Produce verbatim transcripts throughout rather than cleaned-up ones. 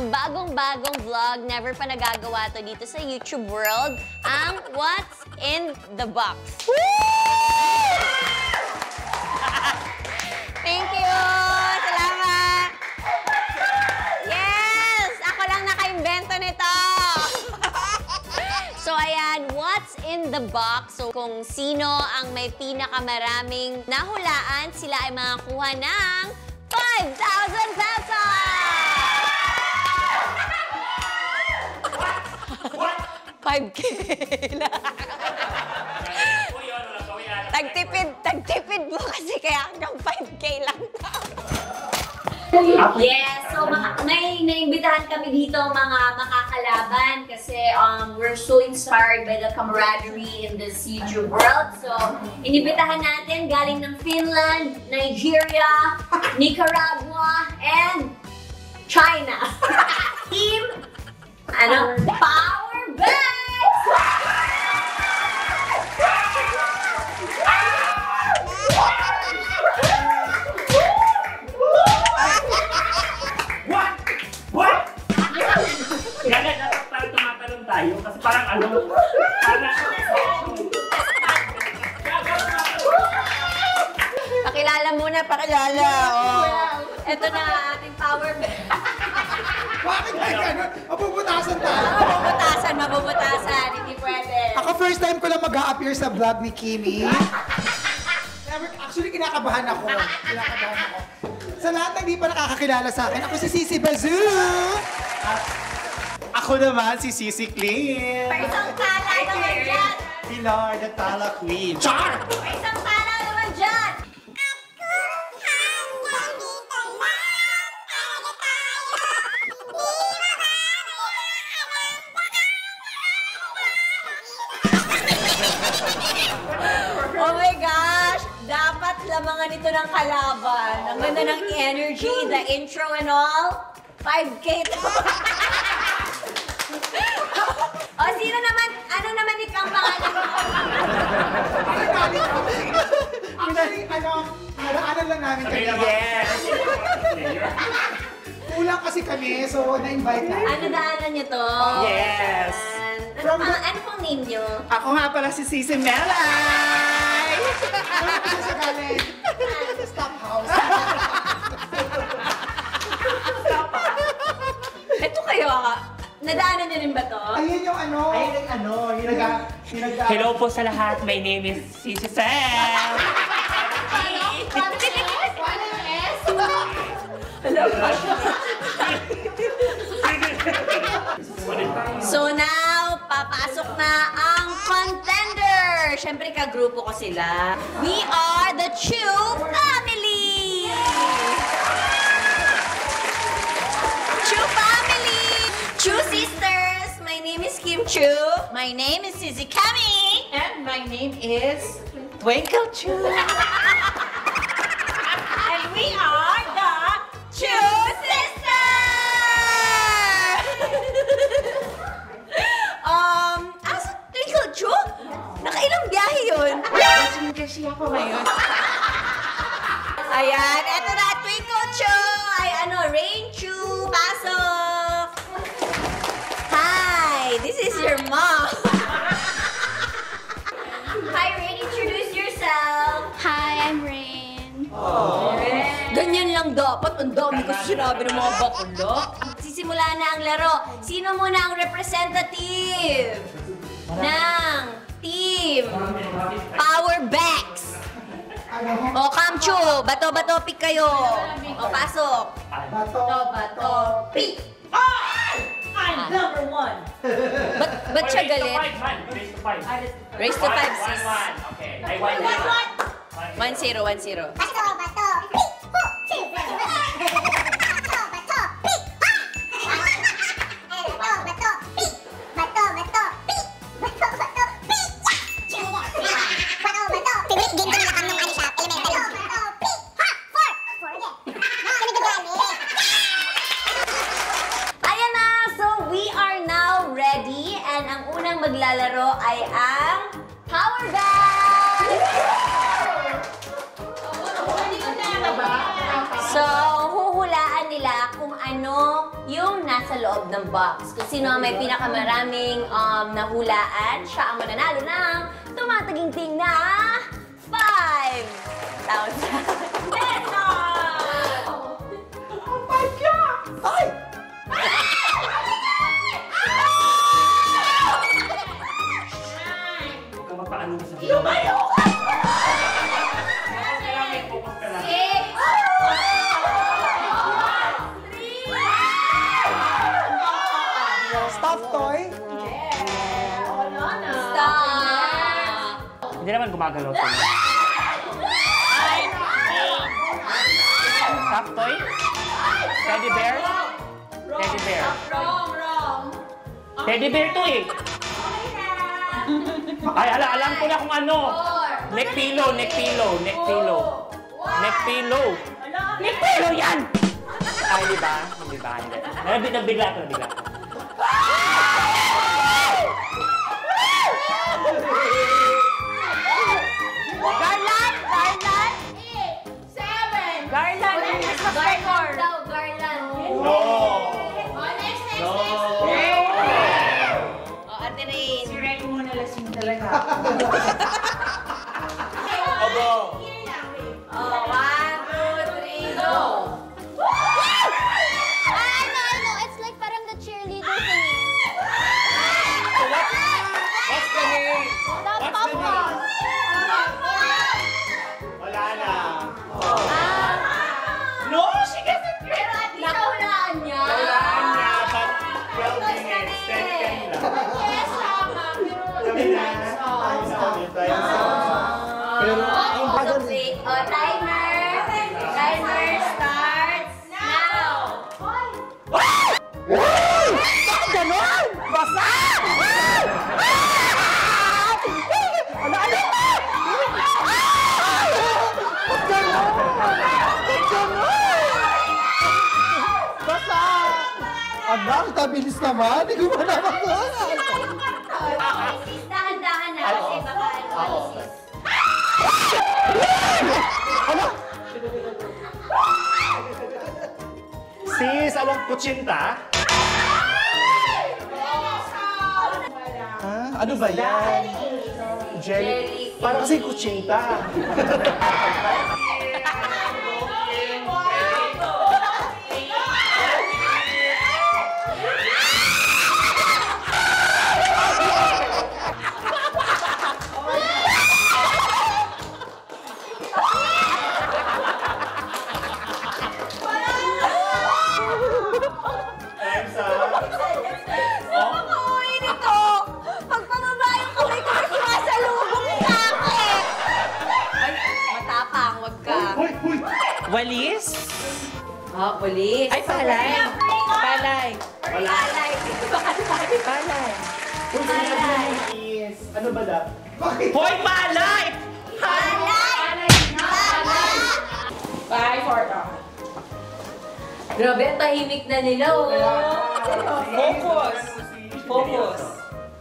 ang bagong-bagong vlog. Never pa nagagawa to dito sa YouTube world. Ang What's in the Box. Thank you! Salamat! Yes! Ako lang naka-invento nito! So ayan, what's in the box? So kung sino ang may pinakamaraming nahulaan, sila ay makakuha ng five thousand pesos! What? What? five K lang. Tagtipid, tagtipid mo kasi kaya ng five K lang daw. Yes, so may naimbitahan kami dito mga makakalaban kasi um, we're so inspired by the camaraderie in this YouTube world. So, inibitahan natin galing ng Finland, Nigeria, Nicaragua, and China. Team, ano, Power Bags! Tayo kasi parang ano parang pakilala muna pakilala oh ito na ating power bank. Bakit ganyan? Mabubutasan tayo. Mabubutasan, mabubutasan, hindi pwede. Ako first time ko lang mag-a-appear sa vlog ni Kimi. Actually kinakabahan ako. Kinakabahan ako. Sa lahat ng hindi pa nakakakilala sa akin, ako si Cece Bazoo. At ako naman si Cece Cleen. Paisang tala naman dyan. Pilar the Tala Queen. Char! Paisang tala naman dyan. Oh my gosh! Dapat lamangan nito ng kalaban. Ang ganda ng energy, the intro and all. five K to. O, sino naman? Ano naman ikaw ang pangalan mo? Actually, ano, naraanan lang namin kanina. Yes! Kulang kasi kami, so na-invite namin. Ano daanan niyo to? Yes! Ano pong name niyo? Ako nga pala si Cece Melay! Ano ko siya galing? Stop house. Stop house. Ito kayo ah. Nadaanan niyo rin ba to? Ayun yung ano. Ayun yung ano. Yung naga, yung naga... Hello po sa lahat. My name is si Chiselle. Hello? Paano yung S? Paano yung S? Hello? So now, papasok na ang contender. Siyempre, kagrupo ko sila. We are the Chiu family! Chiu family! Chiu sisters, my name is Kim Chiu. My name is Sisi Kami. And my name is Twinkle Chiu. And we are the Chiu sisters. um, asa Twinkle Chiu? Nakailang biyahe yun? Asin kasi ako ngayon. Ayan, eto na Twinkle Chiu. Ay ano, Rain Chiu, paso. This is your mom. Hi, Rain. Introduce yourself. Hi, I'm Rain. Aww. Rain. Ganyan lang dapat. Ang dami ko sinabi ng mga bakulo. Sisimula na ang laro. Sino muna ang representative ng team Power Backs? O, Kamchu. Bato, bato, pick kayo. O, pasok. Bato, bato, pick. Oh! I'm number one. But but siya galit. Raise to five. Raise to five, sis. Okay. One zero, one zero. Bato, bato, pick, ho, two, bato, bato, pick, ha. Bato, bato, pick, bato, bato, pick, bato, bato, pick, ha. Bato, bato, favorite game ko na lakam nung ano siya, elementary. Bato, bato, pick, ha, four, four again. No, kami gagali. Ready, and ang unang maglalaro ay ang Power Bag! So, huhulaan nila kung ano yung nasa loob ng box. Kung sino may pinakamaraming um, nahulaan, siya ang mananalo ng tumataginting na five thousand pesos! Oh my God! Ay! Huwag ka mapaano ka sa mga. Lumayo ka! Hindi naman gumagalaw ko. Ay! Soft toy? Teddy bear? Teddy bear. Wrong, wrong. Teddy bear to eh. Ay, ala, alam ko na kung ano. Neck pillow, neck pillow, neck pillow. Neck pillow. Neck pillow yan! Ay, di ba? Hindi ba? Nagbigla ko, nagbigla ko. Garland! Garland! Eight! Seven! Garland! Garland daw! Garland! No! Oh, next, next, next! Oh, Ate Rain! Si Rain mo nalasing talaga. Obo! Here lang, wait. Oh, one, two, three, go! Ano, ano? It's like parang the cheerleader thing. What's the name? What's the name? Anak, tabilis naman. Hindi ko manapagod. Isis, dahan-dahan na kasi baka ano, Isis. Ano? Sis, awang kutsinta? Ano ba yan? Jelly. Parang kasi kutsinta. Walis? Ah, oh, walis. Ay, palay. Palay. Palay. Palay. Palay. Palay. Palay. Yes. Ano ba dapat? Bakit? Hoy, palay! Palay! Palay! Palay! Bye for now. Grabe, tahimik na nila, oh. Focus. Focus.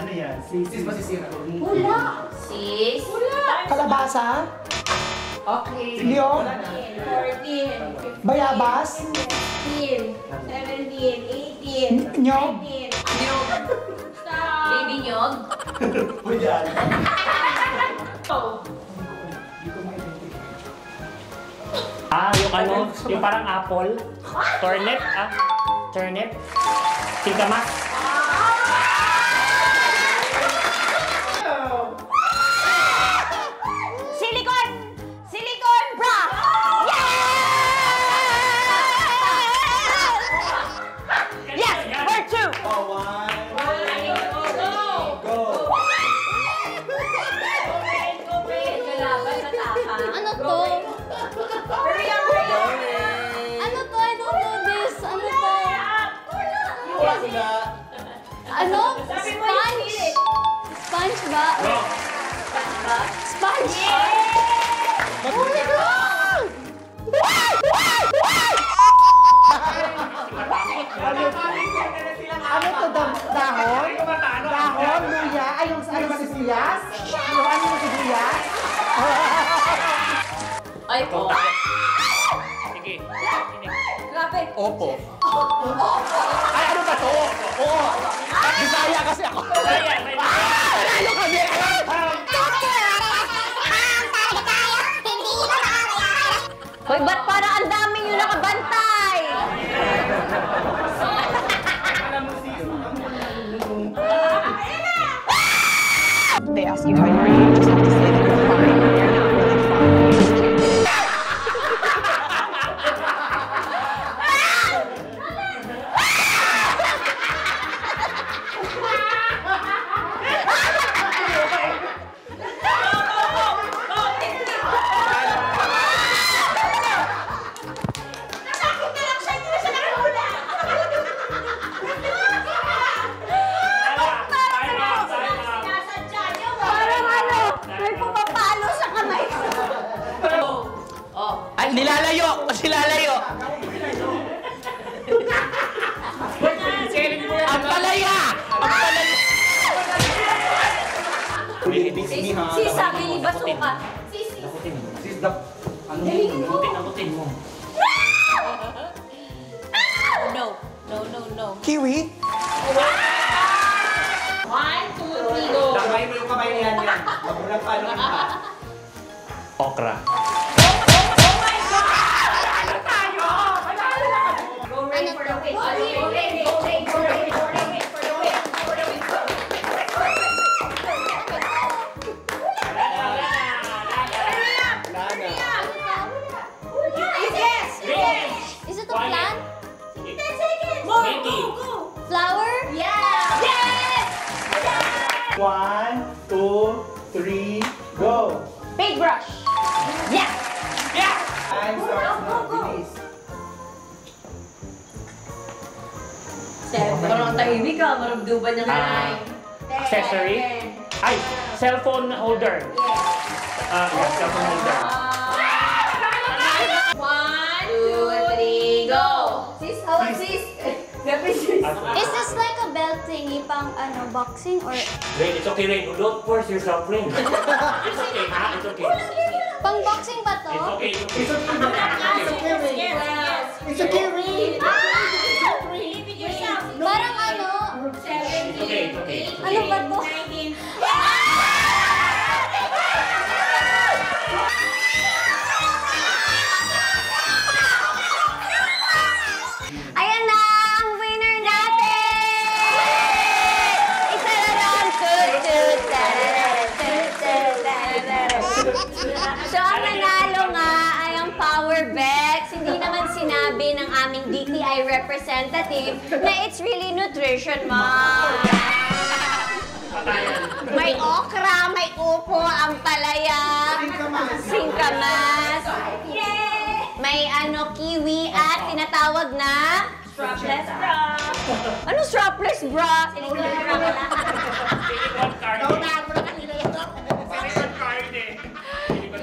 Ano yan? Sis, masisira ko. Wala. Sis? Wala. Kalabasa? Okay. Leon? fourteen. Bayabas? fifteen. seventeen. eighteen. Nyog? Nyog. Stop. Baby nyog? Huyan. Ah, yung ano? Yung parang apple? Turnip? Ah? Turnip? Singkamas? Ano? Sponge? Sponge ba? Sponge ba? Sponge! Oh my God! Ano to? Dahon? Dahon? Luya? Ay, yung ano ba si Suyas? Yung ano ba si Suyas? Ay, po. Sige. Grabe Apa? Oppo. Ay, ano ba to? Oo. Bisaya kasi ako. Bisaya. Lalo kami. Hoy, ba't para ang dami nyo nakabantay? They ask you how you are, you just have to say that you're fine. You're not really fine. You're just cute. Nilalayo! Nilalayo! Ang palaya! Ang palaya! Sis, sabi ni Bazooka. Sis, sis. Sis, dap. Ano yun? Pinakutin mo. No! No, no, no. Kiwi? One, two, three, go! Damay mo yung kamay niya niya. Magulang pa nun pa. Okra. One, two, three, go! Big brush! Yeah! Yeah! Time starts now, please. Siyempre. Parang tahimik ka, maramduban niya ngayon. Accessory? Ay! Cellphone holder. Ah, yeah, cellphone holder. One, two, three, go! Sis, how is this? Is this like a bell thingy pang ano, boxing or... Rain, it's okay, Rain. Don't force yourself, Rain. It's okay, ha? It's okay. Pang boxing ba to? It's okay. It's okay, Rain. It's okay, Rain. It's okay, Rain. Parang ano? It's okay, it's okay. Ano ba to? So, ang nanalo nga ay ang Power Bex. Hindi naman sinabi ng aming D T I representative na it's really nutrition, Mom. May okra, may upo, ang palaya, singkamas, may ano, kiwi at tinatawag na strapless bra. Ano strapless bra? Silikon bra ka lang. Silikon card.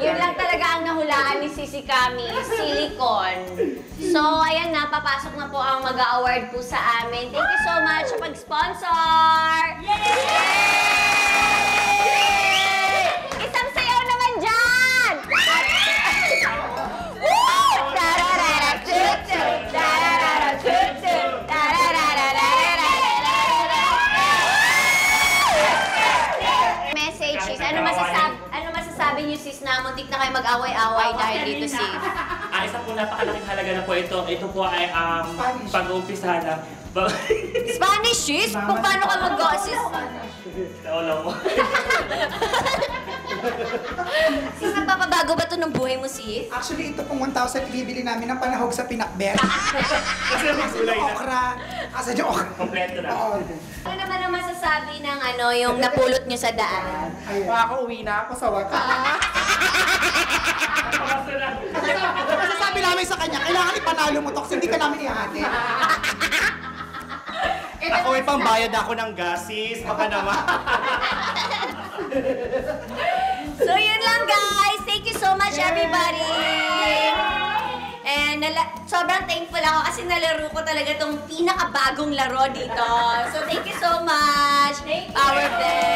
Yun lang talaga ang nahulaan ni Sisi Kami, silicon. So, ayan na, papasok na po ang mag-award po sa amin. Thank you so much sa pag-sponsor! Yay! Yay! Isang sayaw naman dyan! Messages, ano masasabi? Sabi niyo, sis, na muntik na kayo mag-away-away dahil dito, sis. Ah, isa po napakalaking halaga na po ito. Ito po ay um, pag-umpisa na. Spanish, sis? Pag paano ka mag-go-sis? Naulaw mo. Sis, nagpapabago ba ito ng buhay mo, sis? Actually, ito pong one thousand ibibili namin ng panahog sa pinakber. Kasi magulay na. Okra. Kasi yung okra. Kompleto na. Ano naman ang masasabi ng ano, yung napulot nyo sa daan? Makaka-uwi na ako sa wakas. Masasabi namin sa kanya, kailangan ipanalo mo ito kasi hindi ka namin ihahatin. Ako ay pambayad ako ng gasis. Baka naman. So yun lang, guys. Thank you so much, everybody. And sobrang thankful ako kasi nalaro ko talaga itong pinakabagong laro dito. So thank you so much. Power Bex.